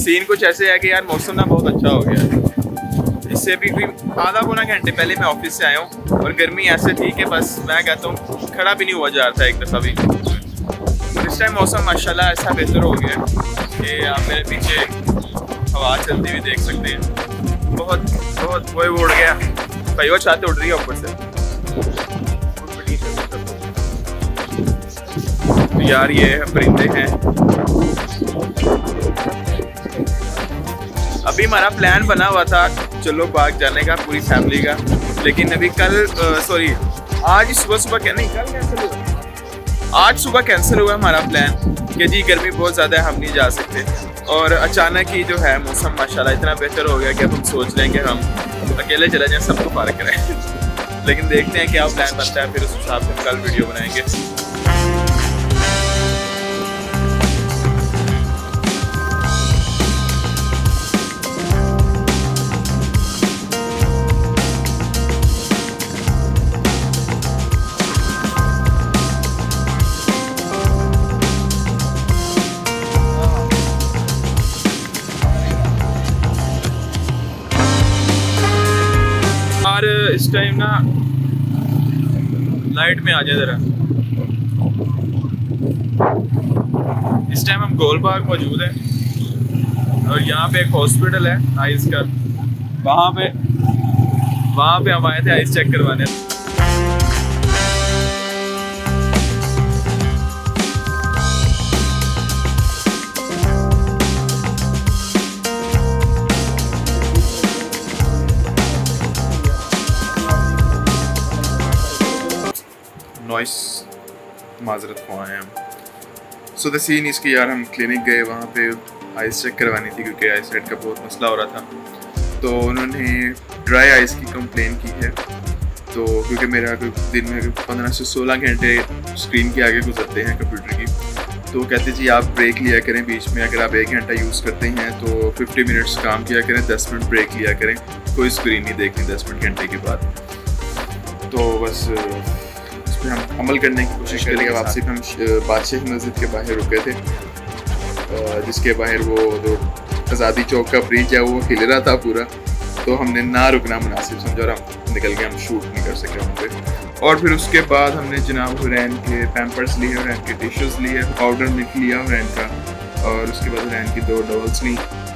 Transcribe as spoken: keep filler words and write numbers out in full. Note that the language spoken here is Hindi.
सीन कुछ ऐसे है कि यार मौसम ना बहुत अच्छा हो गया है। इससे भी करीब आधा पौना घंटे पहले मैं ऑफिस से आया हूँ और गर्मी ऐसे थी कि बस मैं कहता हूँ खड़ा भी नहीं हुआ जा रहा था एक दफ़ा भी। इस टाइम मौसम माशाल्लाह ऐसा बेहतर हो गया कि आप मेरे पीछे हवा चलती हुई देख सकते हैं। बहुत बहुत वो उड़ गया, कई और छाते उड़ रही है ऊपर से। तो यार ये परिंदे हैं। अभी हमारा प्लान बना हुआ था चलो पार्क जाने का पूरी फैमिली का, लेकिन अभी कल सॉरी आज सुबह सुबह क्या नहीं कल कैंसिल हुआ आज सुबह कैंसिल हुआ हमारा प्लान कि जी गर्मी बहुत ज़्यादा है हम नहीं जा सकते। और अचानक ही जो है मौसम माशाल्लाह इतना बेहतर हो गया कि अब हम सोच रहे हैं कि हम अकेले चले जाएं, सबको पार करें। लेकिन देखते हैं क्या प्लान बनता है, फिर उस हिसाब से हम कल वीडियो बनाएंगे। इस टाइम ना लाइट में आ जाए जरा। इस टाइम हम गोल बाग मौजूद है और यहाँ पे एक हॉस्पिटल है आइस का, वहाँ पे वहाँ पे हम आए थे आइस चेक करवाने। माजरत को आए हम। सो द सीन इसकी यार हम क्लिनिक गए, वहाँ पे आइस चेक करवानी थी क्योंकि आइस हेड का बहुत मसला हो रहा था। तो उन्होंने ड्राई आइस की कंप्लेन की है, तो क्योंकि मेरा दिन में पंद्रह से सोलह घंटे स्क्रीन के आगे गुजरते हैं कंप्यूटर की, तो कहते जी आप ब्रेक लिया करें बीच में। अगर आप एक घंटा यूज़ करते हैं तो फिफ्टी मिनट्स काम किया करें, दस मिनट ब्रेक लिया करें, कोई स्क्रीन नहीं देखनी दस मिनट घंटे के बाद। तो बस हम अमल करने की कोशिश करेंगे। वापसी पे हम बादशाह मस्जिद के बाहर रुके थे, जिसके बाहर वो जो आज़ादी चौक का ब्रिज है वो हिल रहा था पूरा, तो हमने ना रुकना मुनासिब समझा और हम निकल गए। हम शूट नहीं कर सके वहाँ पे। और फिर उसके बाद हमने जनाब हुरैन के पैम्पर्स लिए, हुरैन के टिश्यूज़ लिए, पाउडर मिल्क लिया हुरैन का, और उसके बाद हुरैन की दो डॉल्स ली।